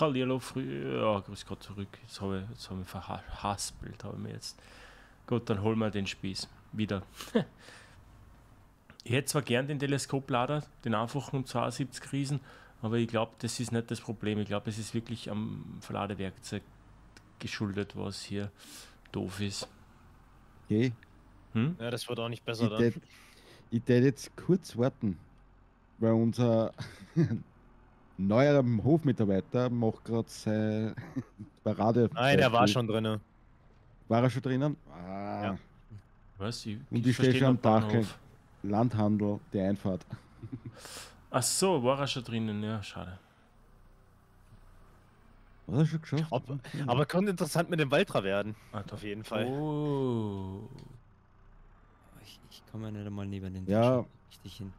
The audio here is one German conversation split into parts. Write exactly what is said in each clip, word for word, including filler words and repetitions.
Hallihallo früh. Ja, grüß Gott zurück. Jetzt habe ich, jetzt habe ich verhaspelt. Habe ich mir jetzt. Gut, dann holen wir den Spieß wieder. Ich hätte zwar gern den Teleskoplader, den einfachen zweiundsiebzig Riesen, aber ich glaube, das ist nicht das Problem. Ich glaube, es ist wirklich am Verladewerkzeug geschuldet, was hier doof ist. Okay. Hm? Ja, das wird auch nicht besser dann. Ich werde jetzt kurz warten, weil unser neuer Hofmitarbeiter macht gerade seine Parade. Nein, der war schon drinnen. War er schon drinnen? Ah. Ja. Was? Ich, Und ich stehe schon am Dach. Landhandel, die Einfahrt. Ach so, war er schon drinnen, ja, schade. War er schon geschafft? Aber, aber konnte interessant mit dem Waltra werden. Ah, auf jeden Fall. Oh. Ich, ich komme ja nicht einmal neben den ja. Tisch richtig hin.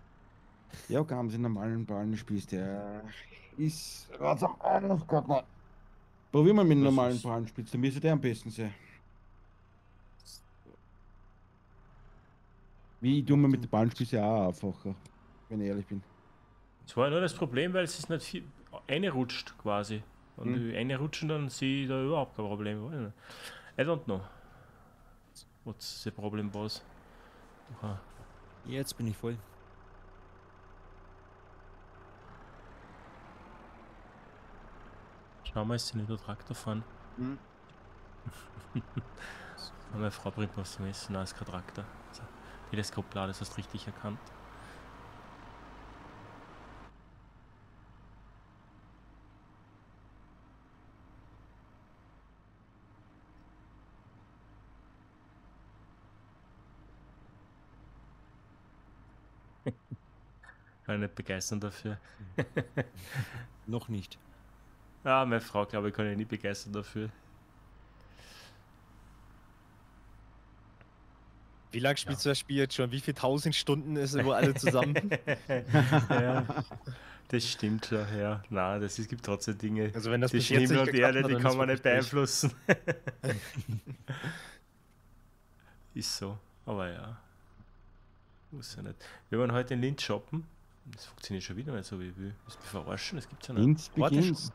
Ja, gaben sie normalen Ballenspieß, der ist ganz am Anfang. Probieren wir mit dem normalen Ballenspieß, dann müsste der am besten sein. Wie tun wir mit den Ballenspieße auch einfacher, wenn ich ehrlich bin. Das war nur das Problem, weil es ist nicht viel reinrutscht quasi. Und hm. die eine rutschen, dann sehe ich da überhaupt kein Problem. I don't know. What's the problem, boss? Aha. Jetzt bin ich voll. Schau mal, ist sie nicht der Traktor fahren? Hm. Meine Frau bringt was zum Essen. Nein, ist kein Traktor. So. Teleskoplade, das hast du richtig erkannt. Ich war nicht begeistert dafür. Noch nicht. Ah, meine Frau, glaube ich, kann ich nicht begeistern dafür. Wie lange spielst ja. du das Spiel jetzt schon? Wie viele tausend Stunden ist wo alle zusammen? Ja, das stimmt schon, ja. Nein, das, es gibt trotzdem Dinge, also wenn das die Himmel und Erde, die kann man nicht beeinflussen. Ist so, aber ja. Muss ja nicht. Wir waren heute in Linz shoppen. Das funktioniert schon wieder nicht so, wie ich will. Das ist mir verarschen, das gibt's ja nicht. Linz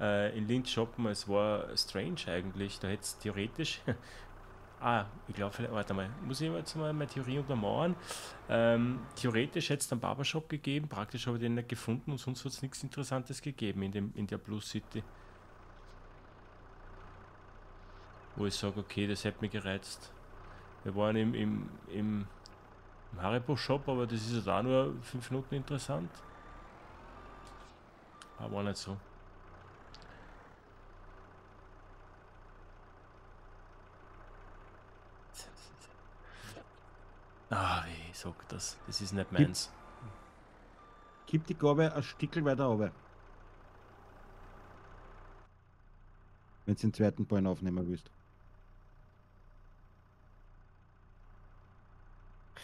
äh, in Linz shoppen, es war strange eigentlich. Da hätte es theoretisch... Ah, ich glaube, warte mal, muss ich jetzt mal meine Theorie untermauern. Ähm, theoretisch hätte es einen Barbershop gegeben, praktisch habe ich den nicht gefunden und sonst hat es nichts Interessantes gegeben in, dem, in der Blue City. Wo ich sage, okay, das hätte mich gereizt. Wir waren im, im, im, im Haribo-Shop, aber das ist ja da nur fünf Minuten interessant. Aber war nicht so. Ah, ich sag das, das ist nicht meins. Gib, gib die Gabe ein Stückchen weiter runter. Wenn du den zweiten Ball aufnehmen willst.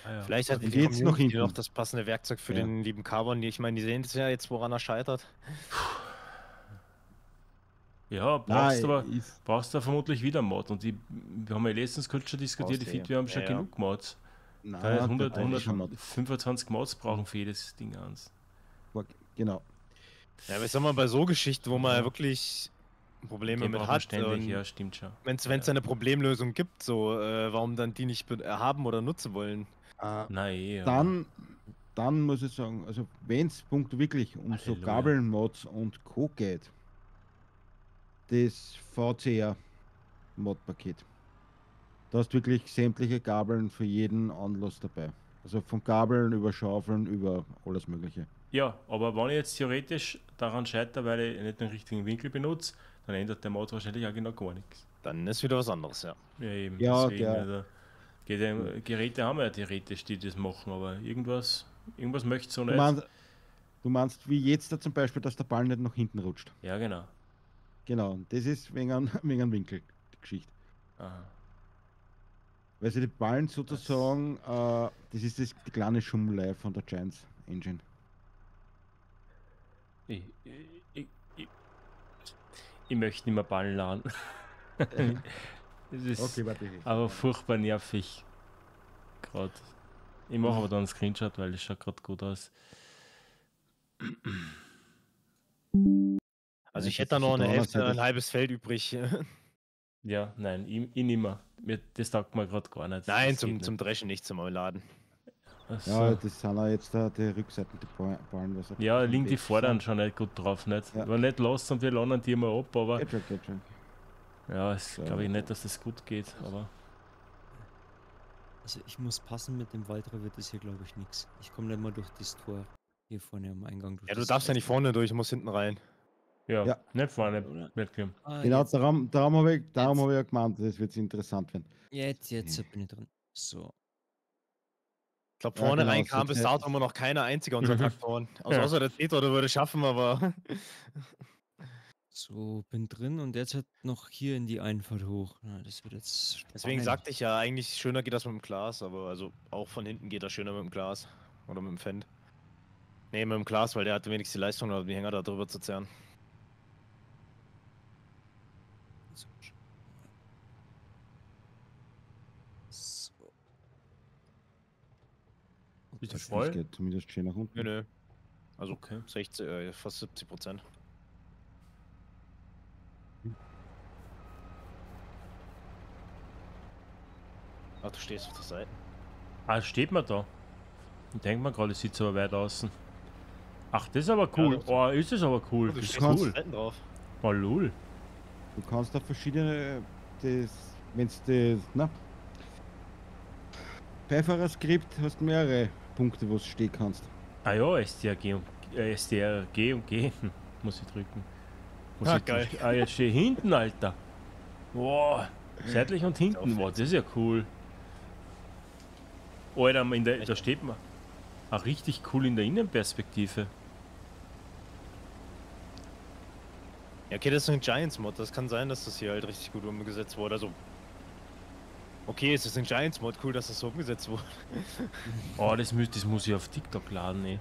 Ah, ja. Vielleicht hat die jetzt noch, noch das passende Werkzeug für ja. den lieben Carbon. Ich meine, die sehen es ja jetzt, woran er scheitert. Ja, brauchst Nein, aber brauchst da vermutlich wieder Mod. Und die, wir haben ja letztens kurz schon diskutiert, die Fit, wir haben schon ja, genug Mods. Nein, da hundert, hundertfünfundzwanzig Mods brauchen für jedes Ding eins. Genau. Ja, aber ich sag mal, bei so Geschichten, wo man ja wirklich Probleme mit hat, ständig, ja, stimmt schon. Wenn es ja. eine Problemlösung gibt, so, äh, warum dann die nicht haben oder nutzen wollen? Äh, Nein, ja. Dann, dann muss ich sagen, also wenn es Punkt wirklich um Halleluja. so Gabeln-Mods und Co. geht, das V C R-Mod-Paket. Du hast wirklich sämtliche Gabeln für jeden Anlass dabei. Also von Gabeln über Schaufeln, über alles mögliche. Ja, aber wenn ich jetzt theoretisch daran scheitere, weil ich nicht den richtigen Winkel benutze, dann ändert der Mod wahrscheinlich auch genau gar nichts. Dann ist wieder was anderes, ja. Ja, eben. Ja, deswegen, ja. Also, Geräte haben wir ja theoretisch, die das machen, aber irgendwas, irgendwas möchte so nicht. Meinst, du meinst wie jetzt da zum Beispiel, dass der Ball nicht nach hinten rutscht? Ja, genau. Genau, das ist wegen einem wegen Winkelgeschichte. Aha. Weil sie die Ballen sozusagen, das, äh, das ist das, die kleine Schummelei von der Giants Engine. Ich, ich, ich, ich möchte nicht mehr Ballen laden. Das ist okay, warte, aber furchtbar nervig. Gerade. Ich mache aber dann einen Screenshot, weil es schaut gerade gut aus. Also ich hätte da noch eine Hälfte, ein halbes Feld übrig. Ja, nein, ich, ich nimmer. Das taugt mir gerade gar nicht. Nein, zum, zum Dreschen nicht, zum Laden. So. Ja, das sind auch jetzt da die Rückseiten, die Ballen. Ja, liegen die Vorderen schon nicht gut drauf, nicht? Ja. War nicht los und wir laden die mal ab, aber... Geht schon, geht schon. Ja, so. Glaube ich nicht, dass das gut geht, aber... Also ich muss passen, mit dem Waldra wird das hier glaube ich nichts. Ich komme nicht mal durch das Tor hier vorne am Eingang. Durch ja, du darfst ja nicht vorne durch, ich muss hinten rein. Ja, ja. Nicht vorne mitgehen. Ah, genau, darum, darum habe ich, darum hab ich ja gemeint, das wird interessant werden. Jetzt, jetzt hm. bin ich drin. So. Ich glaube, vorne ja, genau, rein kam bis dato immer noch keiner einziger unserer Traktoren. Also, ja. Außer der Peter, der würde schaffen, aber... So, bin drin und jetzt halt noch hier in die Einfahrt hoch. Na, das wird jetzt spannend. Deswegen sagte ich ja, eigentlich schöner geht das mit dem Glas, aber also auch von hinten geht das schöner mit dem Glas. Oder mit dem Fendt. Ne, mit dem Glas, weil der hat wenigstens die Leistung, um die Hänger da drüber zu zerren. So. Ist das voll? Das geht zumindest schön nach unten. Nö, nö. Also okay. sechzig, äh, fast siebzig Prozent. Ach, du stehst auf der Seite. Ah, steht man da? Ich denke mal gerade, ich sitze aber weit außen. Ach, das ist aber cool. Ja, oh, ist das aber cool. Du das ist cool. Drauf. Oh, lol. Du kannst da verschiedene... Das... Wenn's das... Na? Beifahrer-Skript hast mehrere Punkte, wo du stehen kannst. Ah ja, S T R G und... Äh, S T R G und G. Muss ich drücken. Muss ah, ich geil. Drücken. Ah, jetzt stehe hinten, Alter. Boah. Seitlich und hinten. Boah, das ist ja cool. Alter, in der, da steht man. Ach, richtig cool in der Innenperspektive. Ja, okay, das ist ein Giants-Mod. Das kann sein, dass das hier halt richtig gut umgesetzt wurde. Also, okay, es ist ein Giants-Mod. Cool, dass das so umgesetzt wurde. Oh, das, müß, das muss ich auf TikTok laden, ey.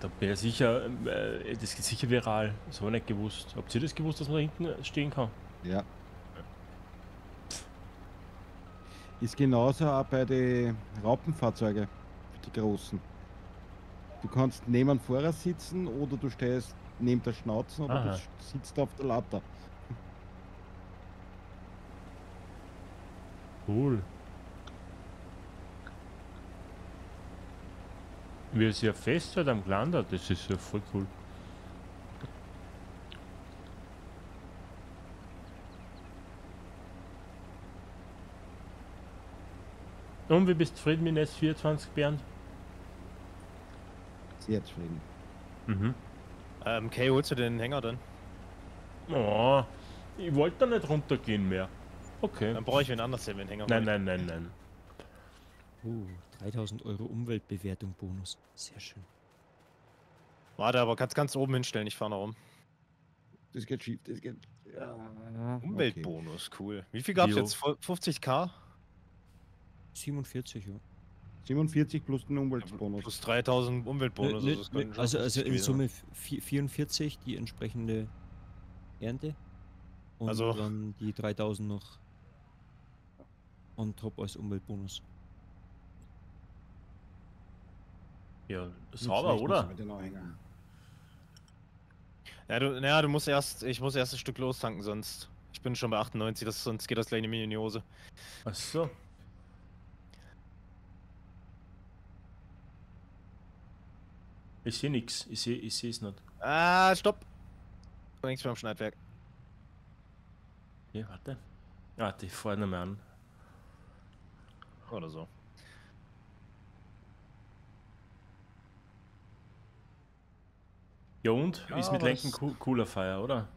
Da wäre sicher, äh, das geht sicher viral. Das habe ich nicht gewusst. Habt ihr das gewusst, dass man da hinten stehen kann? Ja. Ist genauso auch bei den Raupenfahrzeugen, die großen. Du kannst neben dem Fahrer sitzen oder du stehst neben der Schnauze, aber Aha. du sitzt auf der Latte. Cool. Wie es ja fest hat am Glander, das ist ja voll cool. Und wie bist du zufrieden mit dem S vierundzwanzig, Bernd? Sehr zufrieden. Mhm. Ähm, Kay, holst du den Hänger dann? Oh, ich wollte da nicht runtergehen mehr. Okay. Dann brauche ich wen anders, den Hänger. Nein, nein, nein, nein. Uh, dreitausend Euro Umweltbewertung Bonus. Sehr schön. Warte, aber kannst ganz oben hinstellen, ich fahre nach oben. Das geht schief, das geht... Ja. Umweltbonus, okay. Cool. Wie viel gab's jo. Jetzt? fünfzigtausend? siebenundvierzig, ja. siebenundvierzig plus den Umweltbonus. Plus dreitausend Umweltbonus. Ne, ne, ne, also also in Summe vierundvierzig die entsprechende Ernte. Und also dann die dreitausend noch on top als Umweltbonus. Ja, sauber, oder? Ja, du, naja, du musst erst, ich muss erst ein Stück lostanken, sonst. Ich bin schon bei achtundneunzig, das, sonst geht das gleich in die Hose. Ach so. Ich sehe nichts, ich sehe ich es nicht. Ah, stopp! Links beim Schneidwerk. Ja, warte. Warte, ich fahre nochmal an. Oder so. Ja und? Ja, ist mit Lenken cooler Feier, oder?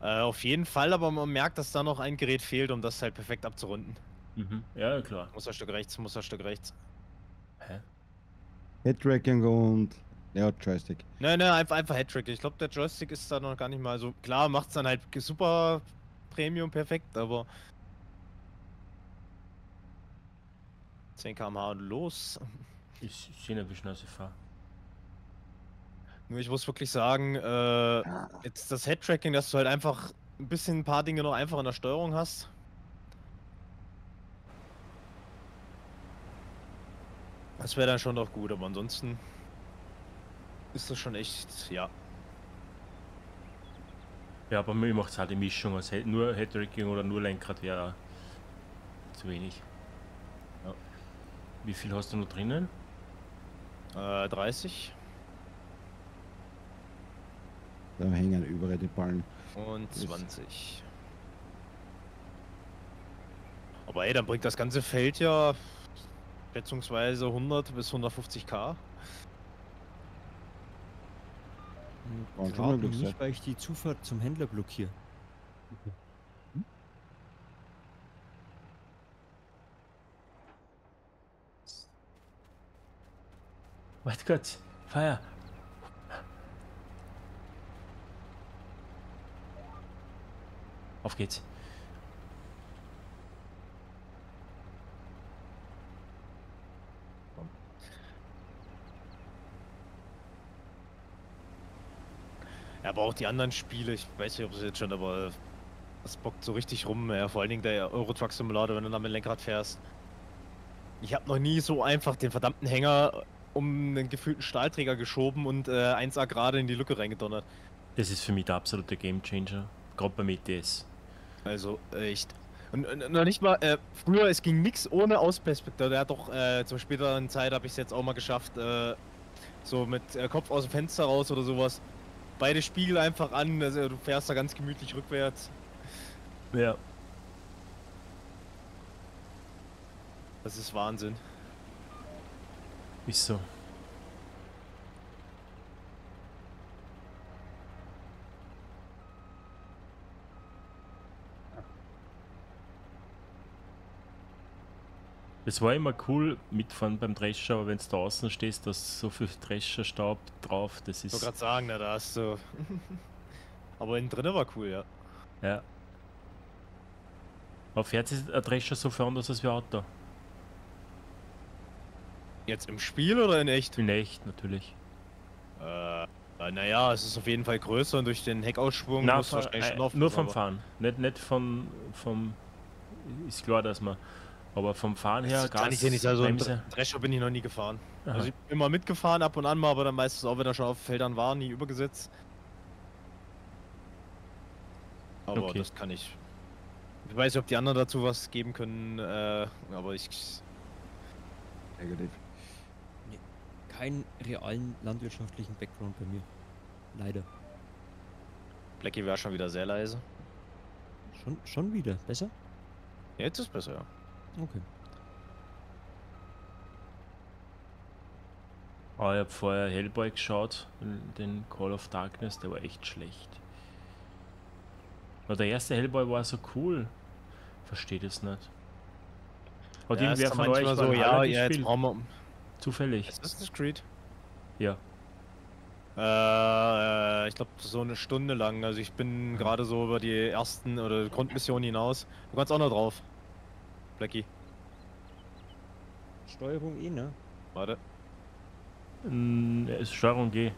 Äh, auf jeden Fall, aber man merkt, dass da noch ein Gerät fehlt, um das halt perfekt abzurunden. Mhm, ja klar. Musterstück rechts, Musterstück rechts. Hä? Headtracking und... Ja, Joystick. Nein, nein, einfach, einfach Headtracking. Ich glaube, der Joystick ist da noch gar nicht mal so... Klar, macht's dann halt super Premium perfekt, aber... zehn Kilometer pro Stunde und los. Ich sehe nicht, wie schnell ich fahre. Nur ich muss wirklich sagen, äh, jetzt das Headtracking, dass du halt einfach ein bisschen ein paar Dinge noch einfach in der Steuerung hast. Das wäre dann schon doch gut, aber ansonsten ist das schon echt, ja. Ja, aber mir macht es halt die Mischung. Also nur Head-Tracking oder nur Lenkrad wäre zu wenig. Ja. Wie viel hast du noch drinnen? Äh, dreißig. Da hängen überall die Ballen. Und zwanzig. Aber ey, dann bringt das ganze Feld ja schätzungsweise hundert bis hundertfünfzig K. Und gerade nicht, weil ich die Zufahrt zum Händler blockiere. Hm? Warte kurz, Feuer! Auf geht's! Ja, aber auch die anderen Spiele, ich weiß nicht, ob es jetzt schon, aber das bockt so richtig rum, ja, vor allen Dingen der Euro Truck Simulator, wenn du dann mit dem Lenkrad fährst. Ich habe noch nie so einfach den verdammten Hänger um einen gefühlten Stahlträger geschoben und äh, eins A gerade in die Lücke reingedonnert. Das ist für mich der absolute Gamechanger, gerade beim E T S. Also echt. Und, und noch nicht mal, äh, früher, es ging nichts ohne Ausperspektive. Der hat doch äh, zur späteren Zeit, habe ich es jetzt auch mal geschafft, äh, so mit äh, Kopf aus dem Fenster raus oder sowas. Beide Spiegel einfach an, also du fährst da ganz gemütlich rückwärts. Ja. Das ist Wahnsinn. Ist so. Es war immer cool mitfahren beim Drescher, aber wenn du da außen stehst, da ist so viel Drescherstaub drauf, das ist... Ich wollte gerade sagen, na, da hast du... aber innen drinnen war cool, ja. Ja. Aber fährt sich ein Drescher so viel anders als wie ein Auto? Jetzt im Spiel oder in echt? In echt, natürlich. Äh, naja, es ist auf jeden Fall größer und durch den Heckausschwung na, muss wahrscheinlich äh, schon offen, nur vom aber... Fahren, nicht, nicht von... vom... Ist klar, dass man... Aber vom Fahren her, gar nicht. Kann ich nicht, also im Drescher bin ich noch nie gefahren. Aha. Also ich bin immer mitgefahren, ab und an mal, aber dann meistens auch, wenn er schon auf Feldern war, nie übergesetzt. Aber okay, das kann ich. Ich weiß nicht, ob die anderen dazu was geben können, äh, aber ich... Negativ. Keinen realen landwirtschaftlichen Background bei mir. Leider. Blackie war schon wieder sehr leise. Schon, schon wieder? Besser? Ja, jetzt ist besser, ja. Okay. Oh, ich habe vorher Hellboy geschaut, den Call of Darkness, der war echt schlecht. Aber der erste Hellboy war so cool. Versteht es nicht. Hat ja, irgendwer von euch so, so ja, ja, jetzt brauchen wir... Zufällig. Assassin's Creed? Ja. Äh, ich glaube so eine Stunde lang. Also ich bin gerade so über die ersten oder Grundmissionen hinaus. Du kannst auch noch drauf. Blackie. Steuerung E, ne? Warte. Mm, ist Steuerung G.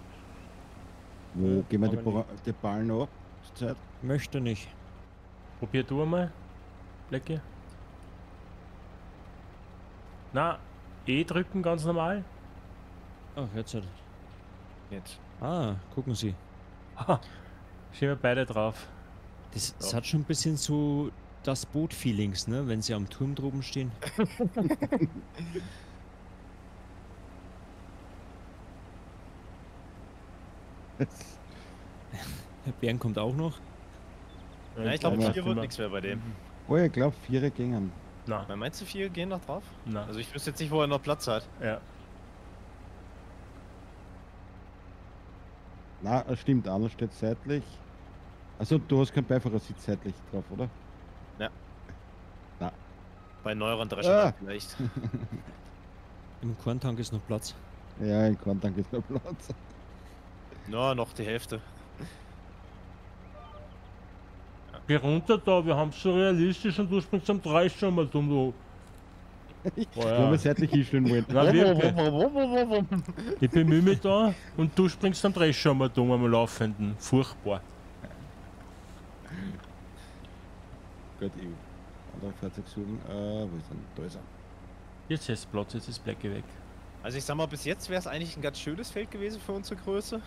Wo gehen wir die, ba die Ballen ab? Zurzeit? Möchte nicht. Probier du einmal, Blackie. Na, E drücken ganz normal. Ach, jetzt halt. Jetzt. Ah, gucken Sie. Stehen wir beide drauf. Das, das hat schon ein bisschen so... Das Boot-Feelings, ne? Wenn sie am Turm droben stehen. Der Bären kommt auch noch. Ja, ich glaube, vier wird nichts mehr bei dem. Oh ja, ich glaube, vier gingen. Na. Na, meinst du, vier gehen noch drauf? Na. Also ich wüsste jetzt nicht, wo er noch Platz hat. Ja. Na, das stimmt, einer steht seitlich. Also du hast keinen Beifahrersitz seitlich drauf, oder? Ja. Na. Bei neueren Dreschern ah. vielleicht. Im Korntank ist noch Platz. Ja, im Korntank ist noch Platz. Na, no, noch die Hälfte. Geh runter da, wir haben so realistisch und du springst am Drescher mal dumm, du. Ich habe es seitlich hinstellen wollen. Na, wirklich. Ich bemühe mich da und du springst am Drescher mal dumm, am Laufenden. Furchtbar. Andere Fahrzeug suchen. Äh, wo ist denn? Da ist er. Jetzt ist Platz, jetzt ist Blackie weg. Also ich sag mal, bis jetzt wäre es eigentlich ein ganz schönes Feld gewesen für unsere Größe.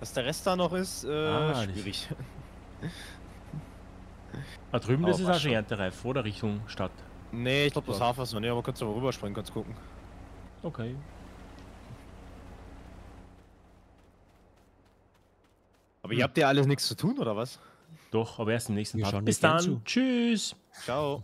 Was der Rest da noch ist, äh, ah, schwierig. Da drüben aber ist es auch schon erntereif, vor der Richtung Stadt. Nee, ich glaube das Hafer ist noch nicht, aber kannst du mal rüberspringen, kannst gucken. Okay. Aber hm. ihr habt ja alles nichts zu tun, oder was? Doch, aber erst im nächsten Part. Bis dann. Tschüss. Ciao.